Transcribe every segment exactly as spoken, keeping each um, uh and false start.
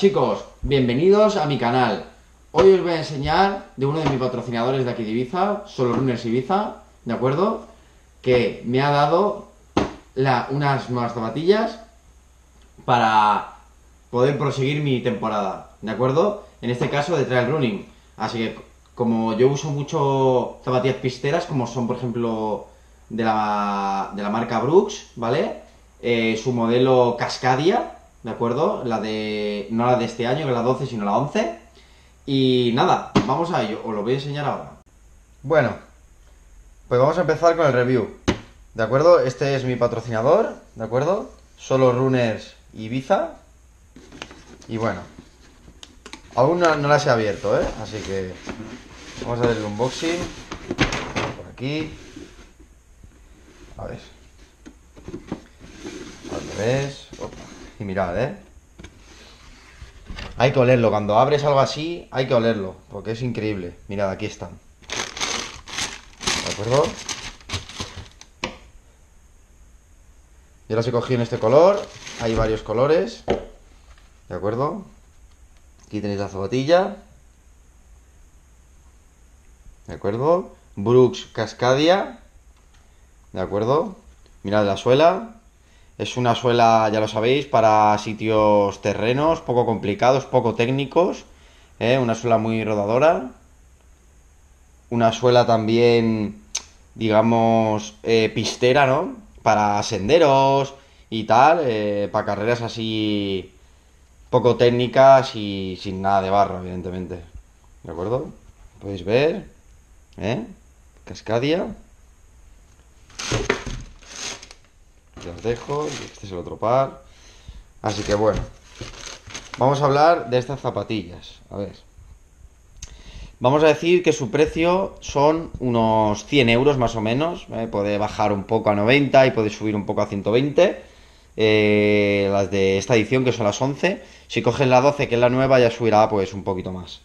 chicos, bienvenidos a mi canal. Hoy os voy a enseñar de uno de mis patrocinadores de aquí de Ibiza, Solo Runners Ibiza, ¿de acuerdo? Que me ha dado la, unas nuevas zapatillas para poder proseguir mi temporada, ¿de acuerdo? En este caso de trail running. Así que como yo uso mucho zapatillas pisteras, como son por ejemplo de la, de la marca Brooks, ¿vale? Eh, su modelo Cascadia, ¿de acuerdo? La de, no la de este año, que la doce, sino la once. Y nada, vamos a ello, os lo voy a enseñar ahora. Bueno, pues vamos a empezar con el review, ¿de acuerdo? Este es mi patrocinador, ¿de acuerdo? Solo Runners Ibiza. Y bueno, aún no, no las he abierto, ¿eh? Así que vamos a hacer el unboxing. Por aquí. A ver. Al revés. Opa. Y mirad, ¿eh? Hay que olerlo, cuando abres algo así hay que olerlo, porque es increíble. Mirad, aquí están. ¿De acuerdo? Yo las he cogido en este color, hay varios colores. ¿De acuerdo? Aquí tenéis la zapatilla. ¿De acuerdo? Brooks Cascadia. ¿De acuerdo? Mirad la suela. Es una suela, ya lo sabéis, para sitios terrenos, poco complicados, poco técnicos. ¿eh? Una suela muy rodadora. Una suela también, digamos, eh, pistera, ¿no? Para senderos y tal, eh, para carreras así poco técnicas y sin nada de barro, evidentemente. ¿De acuerdo? Podéis ver, ¿eh? Cascadia. Las dejo, este es el otro par. Así que bueno, vamos a hablar de estas zapatillas. A ver, vamos a decir que su precio son unos cien euros más o menos. ¿eh? Puede bajar un poco a noventa y puede subir un poco a ciento veinte. eh, Las de esta edición, que son las once. Si coges la doce, que es la nueva, ya subirá pues un poquito más.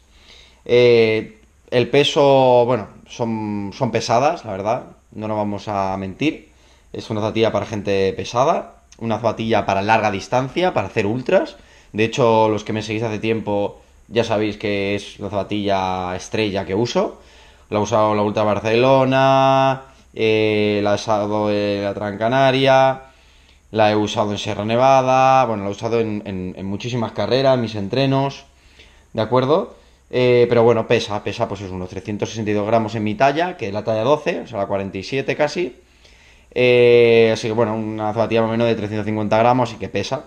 eh, El peso, bueno, son, son pesadas, la verdad, no nos vamos a mentir. Es una zapatilla para gente pesada, una zapatilla para larga distancia, para hacer ultras. De hecho, los que me seguís hace tiempo ya sabéis que es la zapatilla estrella que uso. La he usado la Ultra Barcelona, eh, la he usado en la Transcanaria, la he usado en Sierra Nevada, bueno, la he usado en, en, en muchísimas carreras, mis entrenos, ¿de acuerdo? Eh, pero bueno, pesa, pesa pues es unos trescientos sesenta y dos gramos en mi talla, que es la talla doce, o sea, la cuarenta y siete casi. Eh, así que bueno, una zapatilla más o menos de trescientos cincuenta gramos, así que pesa,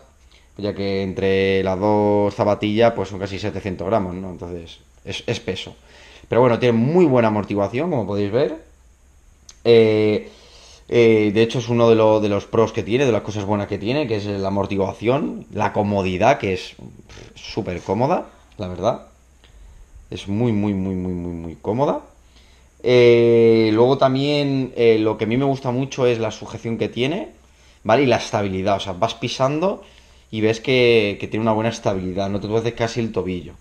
ya que entre las dos zapatillas pues son casi setecientos gramos, ¿no? Entonces es, es peso, pero bueno, tiene muy buena amortiguación, como podéis ver. eh, eh, de hecho es uno de, lo, de los pros que tiene, de las cosas buenas que tiene, que es la amortiguación, la comodidad, que es súper cómoda, la verdad, es muy muy muy muy muy muy cómoda. Eh, luego también eh, lo que a mí me gusta mucho es la sujeción que tiene, ¿vale? Y la estabilidad, o sea, vas pisando y ves que, que tiene una buena estabilidad, no te tuerces casi el tobillo.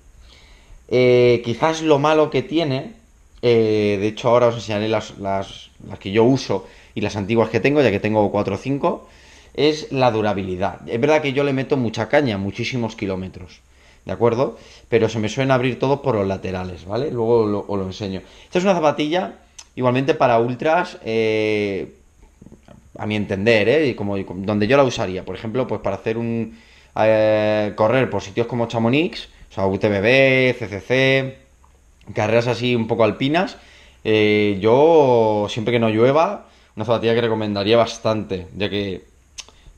eh, Quizás lo malo que tiene, eh, de hecho ahora os enseñaré las, las, las que yo uso y las antiguas que tengo, ya que tengo cuatro o cinco, es la durabilidad. Es verdad que yo le meto mucha caña, muchísimos kilómetros, ¿de acuerdo? Pero se me suelen abrir todos por los laterales, ¿vale? Luego lo, os lo enseño. Esta es una zapatilla, igualmente para ultras, eh, a mi entender, ¿eh? Como, donde yo la usaría, por ejemplo, pues para hacer un... Eh, correr por sitios como Chamonix, o sea, U T M B, C C C, carreras así un poco alpinas. Eh, yo, siempre que no llueva, una zapatilla que recomendaría bastante, ya que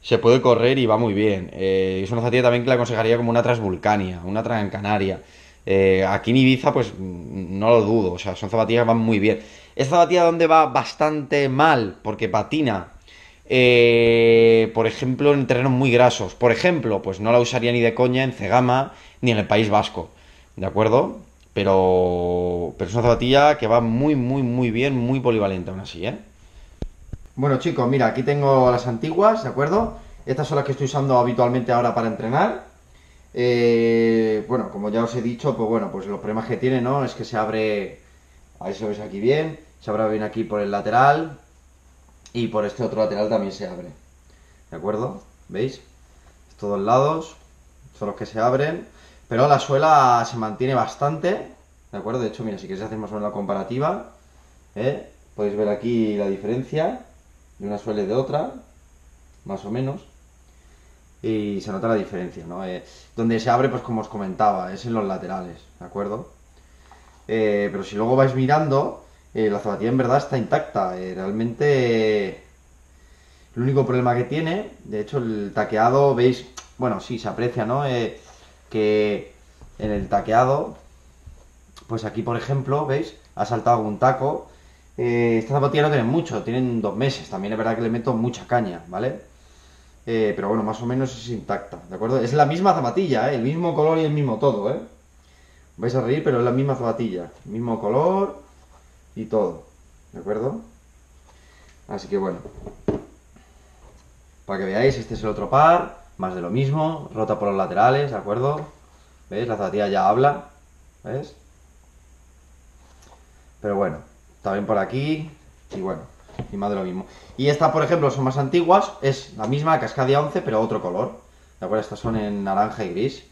se puede correr y va muy bien. Eh, es una zapatilla también que la aconsejaría como una Transvulcania, una Transcanaria. Eh, aquí en Ibiza, pues no lo dudo. O sea, son zapatillas que van muy bien. Esta zapatilla donde va bastante mal, porque patina, eh, por ejemplo, en terrenos muy grasos. Por ejemplo, pues no la usaría ni de coña en Cegama ni en el País Vasco, ¿de acuerdo? Pero, pero es una zapatilla que va muy, muy, muy bien, muy polivalente aún así, ¿eh? Bueno chicos, mira, aquí tengo las antiguas, ¿de acuerdo? Estas son las que estoy usando habitualmente ahora para entrenar. Eh, bueno, como ya os he dicho, pues bueno, pues los problemas que tiene, ¿no? Es que se abre, a ver si lo veis aquí bien, se abre bien aquí por el lateral y por este otro lateral también se abre, ¿de acuerdo? ¿Veis? Estos dos lados son los que se abren, Pero la suela se mantiene bastante, ¿de acuerdo? De hecho, mira, si queréis hacer más o menos la comparativa, ¿eh? Podéis ver aquí la diferencia de una suela y de otra, más o menos. Y se nota la diferencia, ¿no? Eh, donde se abre, pues como os comentaba, es en los laterales, ¿de acuerdo? Eh, pero si luego vais mirando, eh, la zapatilla en verdad está intacta. Eh, realmente, eh, el único problema que tiene, de hecho, el taqueado, veis, bueno, sí, se aprecia, ¿no? Eh, que en el taqueado, pues aquí, por ejemplo, veis, ha saltado algún taco. Eh, esta zapatilla no tiene mucho, tienen dos meses. También es verdad que le meto mucha caña, ¿vale? Eh, pero bueno, más o menos es intacta, ¿de acuerdo? Es la misma zapatilla, ¿eh? El mismo color y el mismo todo, ¿eh? Vais a reír, pero es la misma zapatilla, mismo color y todo, ¿de acuerdo? Así que bueno, para que veáis, este es el otro par, más de lo mismo, rota por los laterales, ¿de acuerdo? ¿Veis? La zapatilla ya habla, ¿ves? Pero bueno, también por aquí, y bueno, y más de lo mismo. Y estas, por ejemplo, son más antiguas. Es la misma Cascadia once, pero otro color, ¿de acuerdo? Estas son en naranja y gris,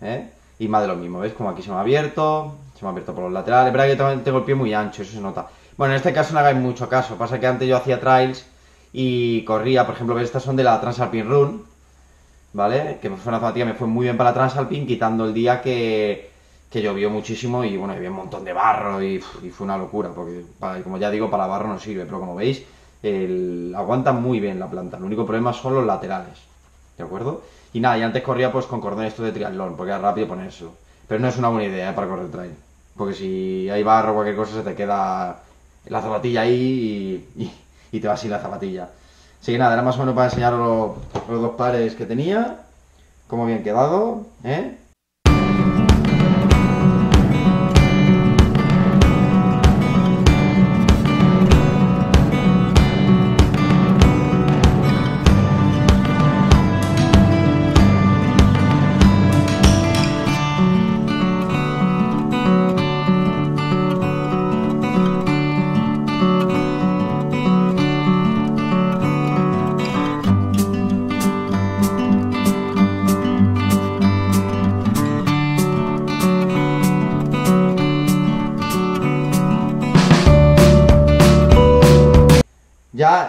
¿eh? Y más de lo mismo, ¿veis? Como aquí se me ha abierto, se me ha abierto por los laterales. Es verdad que yo también tengo el pie muy ancho, eso se nota. Bueno, en este caso no hagáis mucho caso. Pasa que antes yo hacía trails y corría, por ejemplo, ¿ves? Estas son de la Transalpine Run, ¿vale? Que fue una zapatilla, me fue muy bien para la Transalpine, quitando el día que, que llovió muchísimo y bueno, había un montón de barro y, y fue una locura, porque para, como ya digo, para barro no sirve, pero como veis, el, aguanta muy bien la planta. El único problema son los laterales, ¿de acuerdo? Y nada, y antes corría pues con cordones esto de triatlón, porque era rápido ponérselo. Pero no es una buena idea, ¿eh? Para correr trail, porque si hay barro o cualquier cosa se te queda la zapatilla ahí y, y, y te va así la zapatilla. Así que nada, era más o menos para enseñaros los, los dos pares que tenía, cómo habían quedado, ¿eh?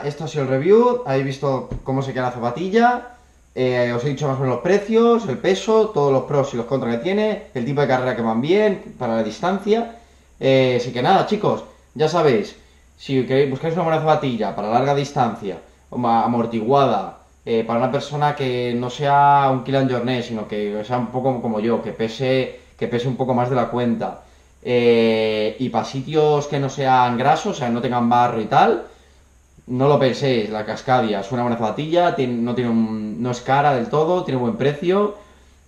Esto ha sido el review, habéis visto cómo se queda la zapatilla, eh, os he dicho más o menos los precios, el peso, todos los pros y los contras que tiene, el tipo de carrera que van bien, para la distancia, eh, así que nada chicos, ya sabéis, si queréis buscáis una buena zapatilla para larga distancia, amortiguada, eh, para una persona que no sea un Kilian Jornet, sino que sea un poco como yo, que pese, que pese un poco más de la cuenta, eh, y para sitios que no sean grasos, o sea, no tengan barro y tal, no lo penséis, la Cascadia es una buena zapatilla, tiene, no, tiene un, no es cara del todo, tiene buen precio,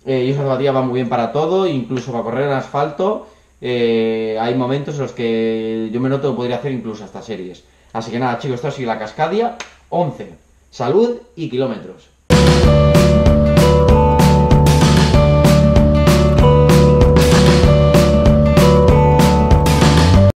eh, y esa zapatilla va muy bien para todo, incluso para correr en asfalto, eh, hay momentos en los que yo me noto que podría hacer incluso hasta series. Así que nada chicos, esto ha sido la Cascadia once, salud y kilómetros.